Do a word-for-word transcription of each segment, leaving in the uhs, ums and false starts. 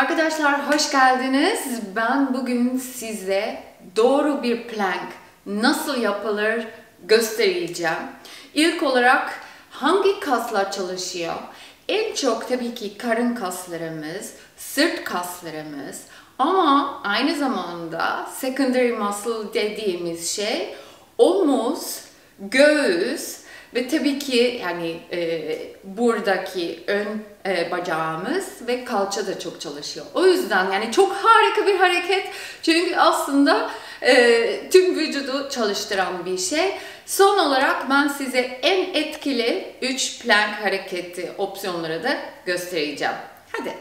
Arkadaşlar hoş geldiniz. Ben bugün size doğru bir plank nasıl yapılır göstereceğim. İlk olarak hangi kaslar çalışıyor? En çok tabii ki karın kaslarımız, sırt kaslarımız ama aynı zamanda secondary muscle dediğimiz şey omuz, göğüs ve tabii ki yani e, buradaki ön e, bacağımız ve kalça da çok çalışıyor. O yüzden yani çok harika bir hareket. Çünkü aslında e, tüm vücudu çalıştıran bir şey. Son olarak ben size en etkili üç plank hareketi opsiyonları da göstereceğim. Hadi.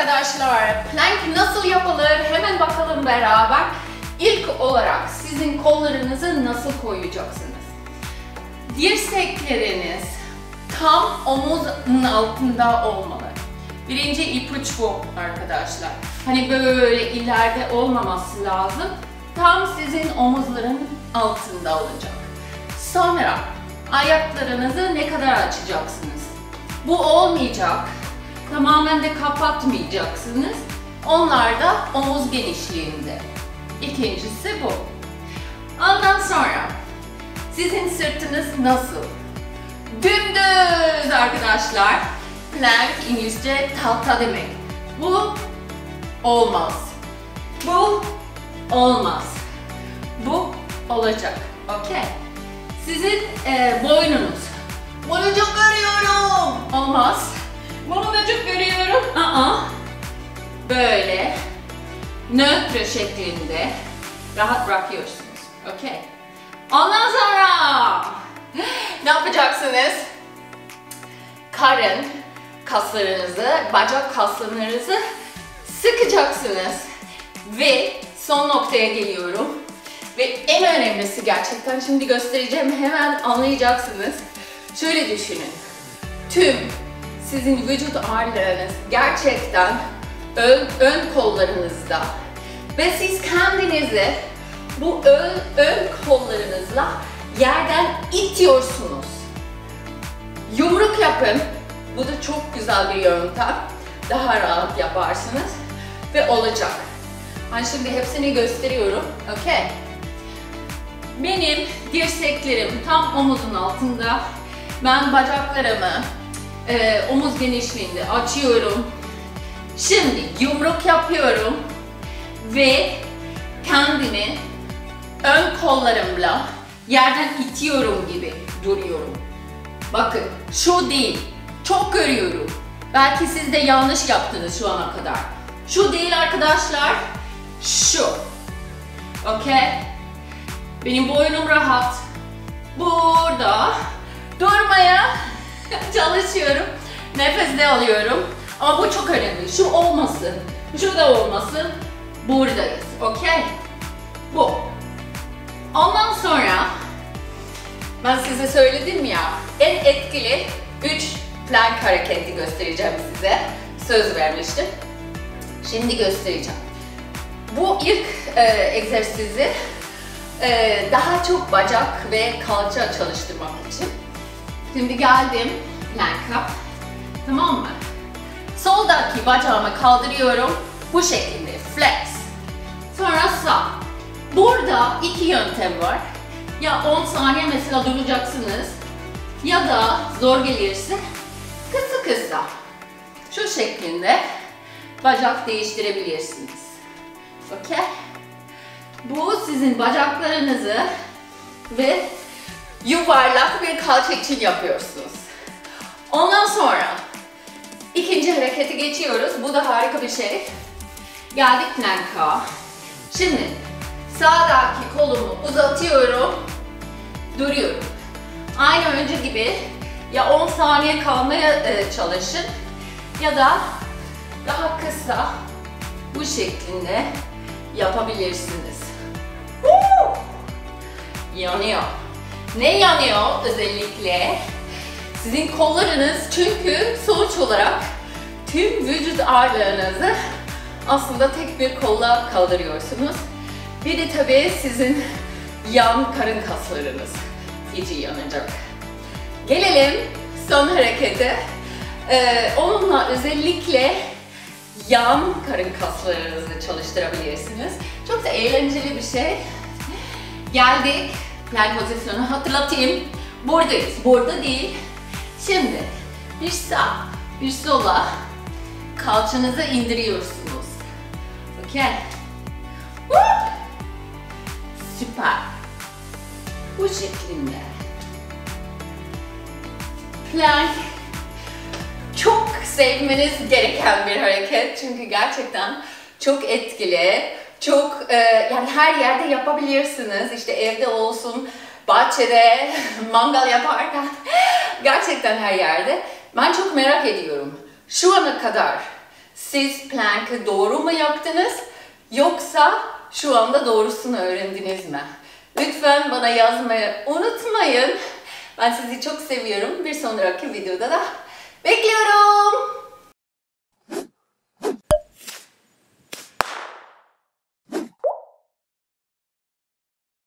Arkadaşlar, plank nasıl yapılır? Hemen bakalım beraber. İlk olarak sizin kollarınızı nasıl koyacaksınız? Dirsekleriniz tam omuzun altında olmalı. Birinci ipucu bu arkadaşlar. Hani böyle ileride olmaması lazım. Tam sizin omuzların altında olacak. Sonra ayaklarınızı ne kadar açacaksınız? Bu olmayacak. Tamamen de kapatmayacaksınız. Onlar da omuz genişliğinde. İkincisi bu. Ondan sonra sizin sırtınız nasıl? Dümdüz arkadaşlar. Plank İngilizce tahta demek. Bu olmaz. Bu olmaz. Bu olacak. Okay. Sizin e, boynunuz. Bunu çok görüyorum. Olmaz. Bunu da çok görüyorum. Aa, böyle nötr şeklinde rahat bırakıyorsunuz. Okay. Ondan sonra ne yapacaksınız? Karın kaslarınızı, bacak kaslarınızı sıkacaksınız. Ve son noktaya geliyorum. Ve en önemlisi gerçekten şimdi göstereceğim. Hemen anlayacaksınız. Şöyle düşünün. Tüm sizin vücut ağırlığınız gerçekten ön, ön kollarınızda ve siz kendinizi bu ön, ön kollarınızla yerden itiyorsunuz. Yumruk yapın. Bu da çok güzel bir yöntem. Daha rahat yaparsınız ve olacak. Ben şimdi hepsini gösteriyorum. Okay. Benim dirseklerim tam omuzun altında. Ben bacaklarımı Ee, omuz genişliğinde açıyorum. Şimdi yumruk yapıyorum ve kendimi ön kollarımla yerden itiyorum gibi duruyorum. Bakın şu değil, çok görüyorum. Belki siz de yanlış yaptınız şu ana kadar. Şu değil arkadaşlar, şu. Okay. Benim boynum rahat. Burada durmaya çalışıyorum. Nefes de alıyorum. Ama bu çok önemli. Şu olmasın. Şu da olmasın. Buradayız. Okay? Bu. Ondan sonra ben size söyledim ya, en etkili üç plank hareketi göstereceğim size. Söz vermiştim. Şimdi göstereceğim. Bu ilk e, egzersizi e, daha çok bacak ve kalça çalıştırmak için. Şimdi geldim planka, tamam mı? Soldaki bacağımı kaldırıyorum, bu şekilde flex. Sonra sağ. Burada iki yöntem var. Ya on saniye mesela duracaksınız ya da zor gelirse kısa kısa şu şeklinde bacak değiştirebilirsiniz. Okay? Bu sizin bacaklarınızı ve yuvarlak bir kalça için yapıyorsunuz. Ondan sonra ikinci harekete geçiyoruz. Bu da harika bir şey. Geldik plank'a. Şimdi sağdaki kolumu uzatıyorum. Duruyorum. Aynı önce gibi ya on saniye kalmaya çalışın ya da daha kısa bu şeklinde yapabilirsiniz. Woo! Yanıyor. Ne yanıyor özellikle? Sizin kollarınız, çünkü sonuç olarak tüm vücut ağırlığınızı aslında tek bir kolla kaldırıyorsunuz. Bir de tabii sizin yan karın kaslarınız iyice yanacak. Gelelim son harekete. Ee, onunla özellikle yan karın kaslarınızı çalıştırabilirsiniz. Çok da eğlenceli bir şey. Geldik. Yani pozisyonu hatırlatayım. Buradayız. Burada değil. Şimdi bir sağ, bir sola kalçanızı indiriyorsunuz. Okey. Süper. Bu şeklinde. Plank. Çok sevmeniz gereken bir hareket. Çünkü gerçekten çok etkili. Çok e, yani her yerde yapabilirsiniz. İşte evde olsun, bahçede, mangal yaparken gerçekten her yerde. Ben çok merak ediyorum. Şu ana kadar siz plank'ı doğru mu yaptınız? Yoksa şu anda doğrusunu öğrendiniz mi? Lütfen bana yazmayı unutmayın. Ben sizi çok seviyorum. Bir sonraki videoda da bekliyorum.